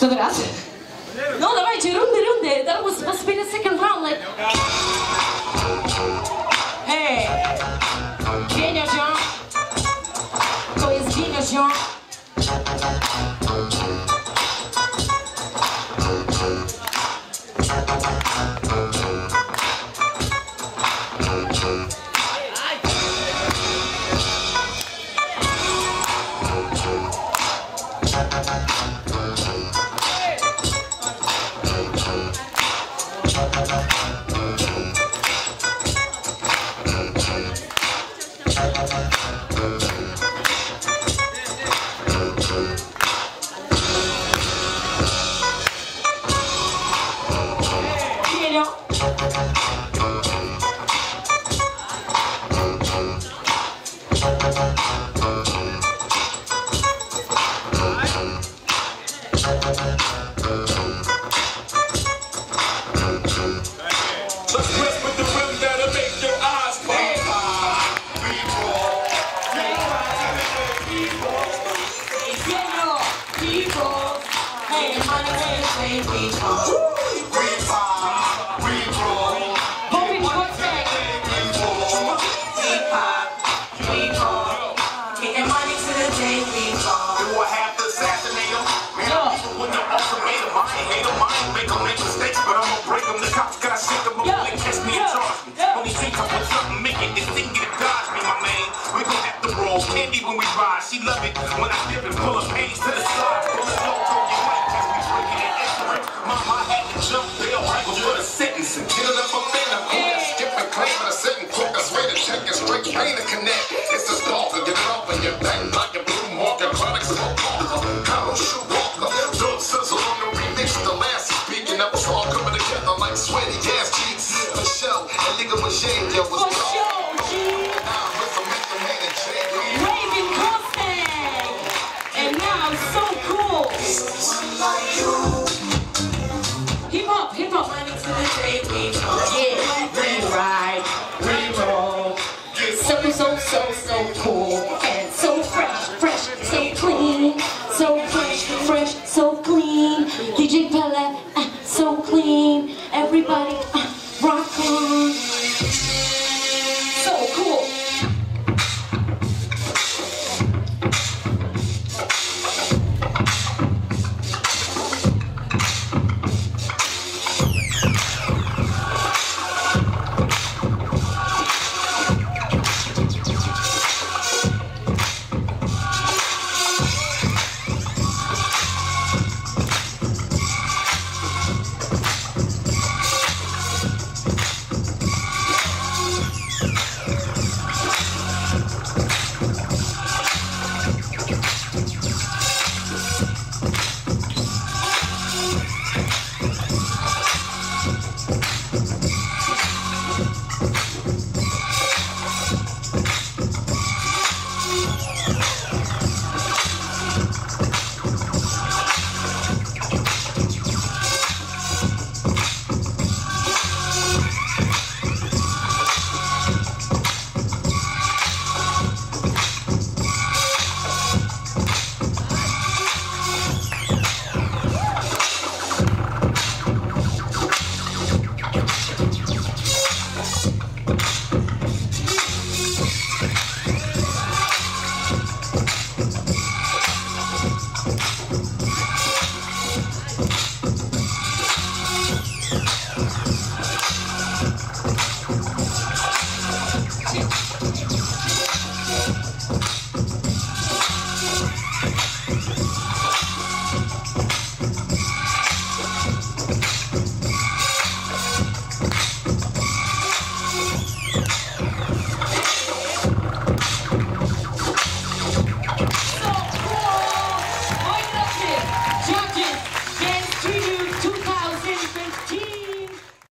Co teraz? No dawajcie, rundy, rundy. DJ Palette, so clean, everybody rockin'.